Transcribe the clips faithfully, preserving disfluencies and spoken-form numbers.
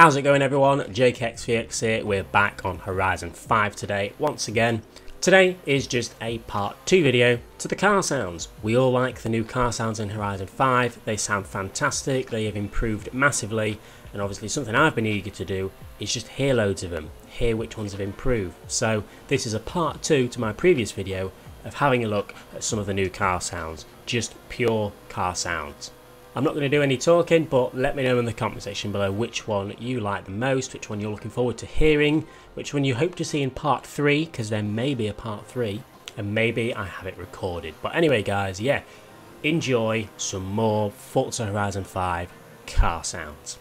How's it going, everyone? Jakexvx here. We're back on Horizon five today once again. Today is just a part two video to the car sounds. We all like the new car sounds in Horizon five. They sound fantastic, they have improved massively, and obviously something I've been eager to do is just hear loads of them, hear which ones have improved. So this is a part two to my previous video of having a look at some of the new car sounds, just pure car sounds. I'm not going to do any talking, but let me know in the comment section below which one you like the most, which one you're looking forward to hearing, which one you hope to see in part three, because there may be a part three, and maybe I have it recorded. But anyway guys, yeah, enjoy some more Forza Horizon five car sounds.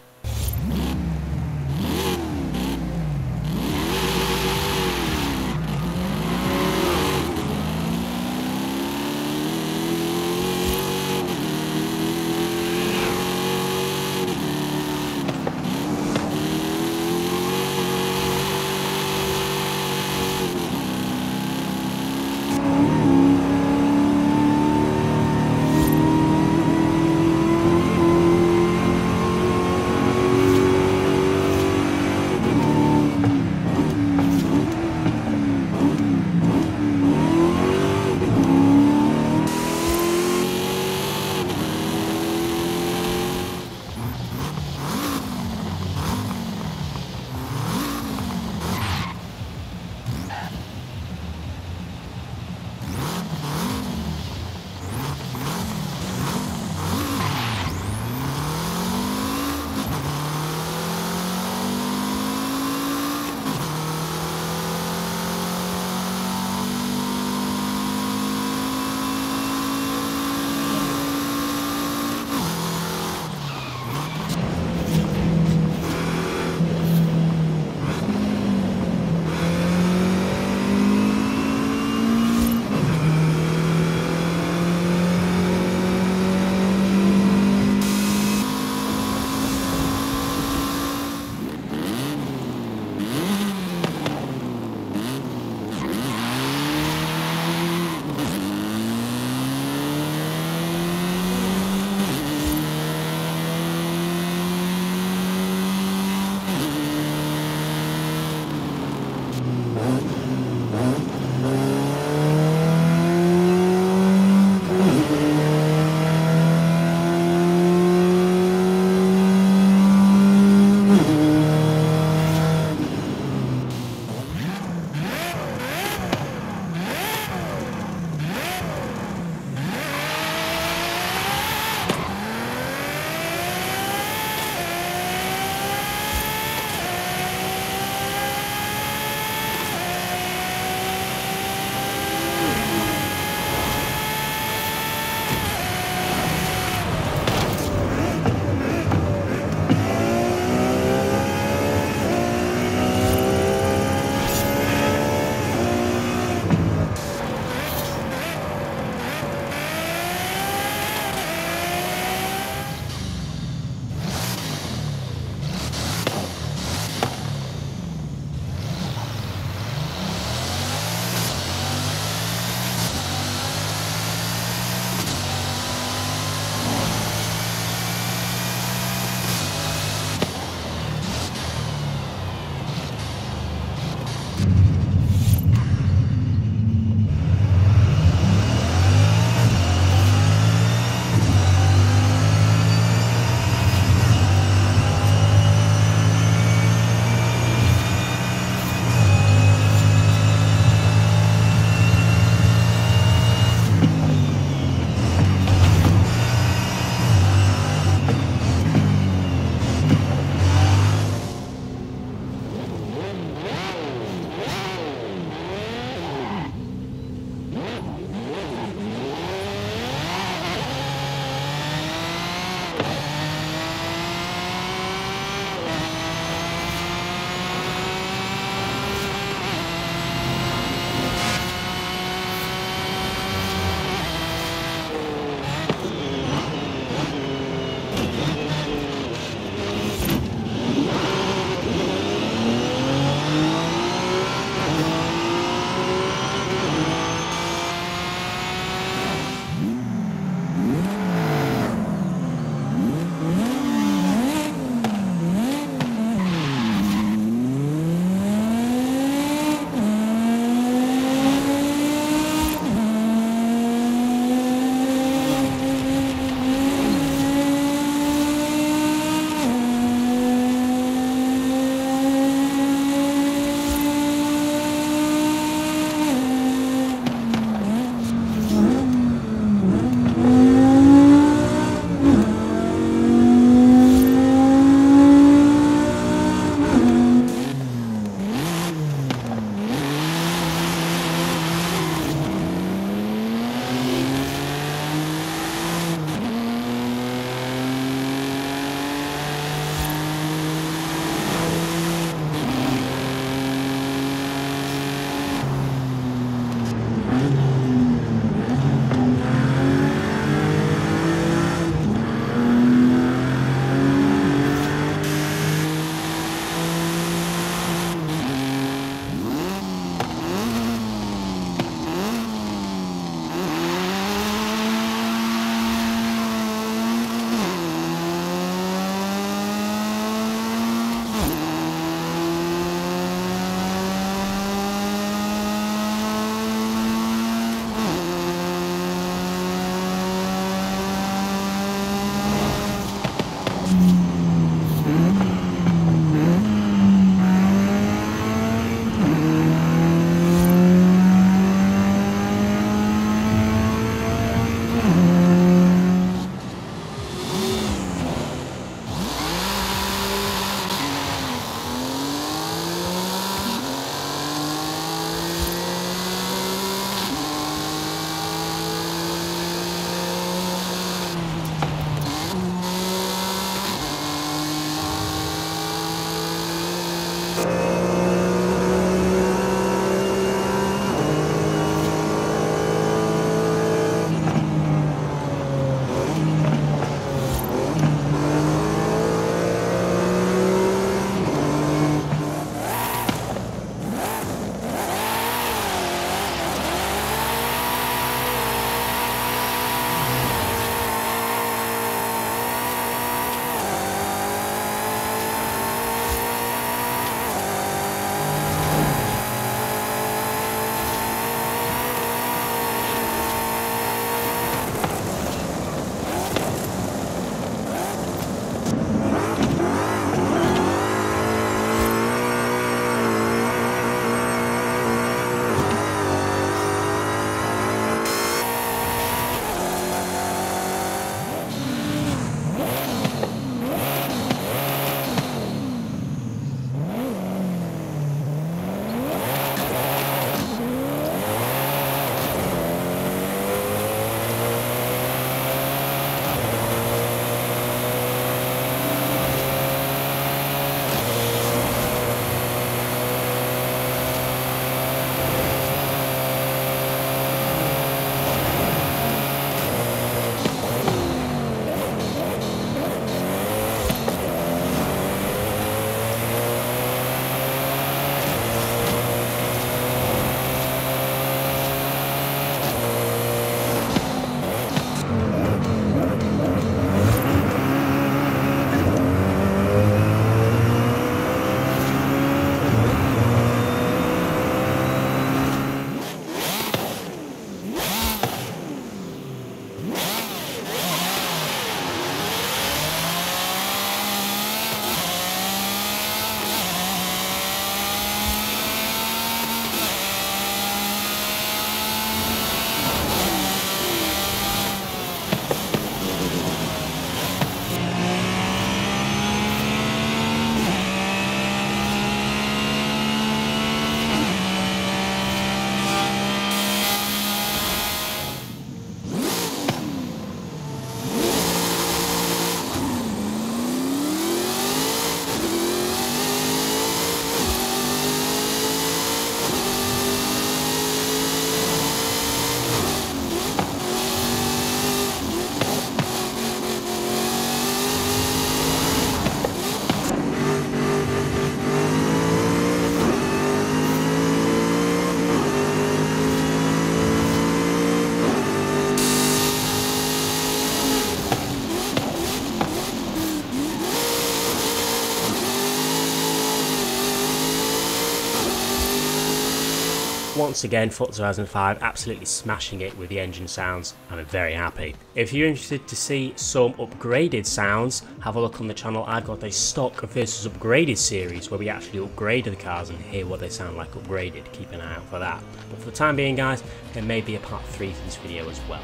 once again Forza Horizon five absolutely smashing it with the engine sounds, and I'm very happy. If you're interested to see some upgraded sounds, have a look on the channel. I've got a stock versus upgraded series where we actually upgrade the cars and hear what they sound like upgraded. Keep an eye out for that. But for the time being guys, there may be a part three to this video as well.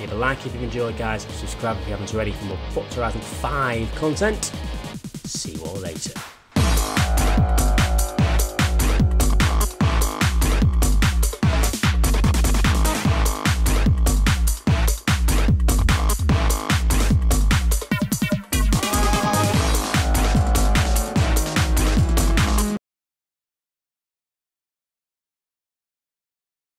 Give a like if you've enjoyed guys, subscribe if you haven't already for more Forza Horizon five content. See you all later.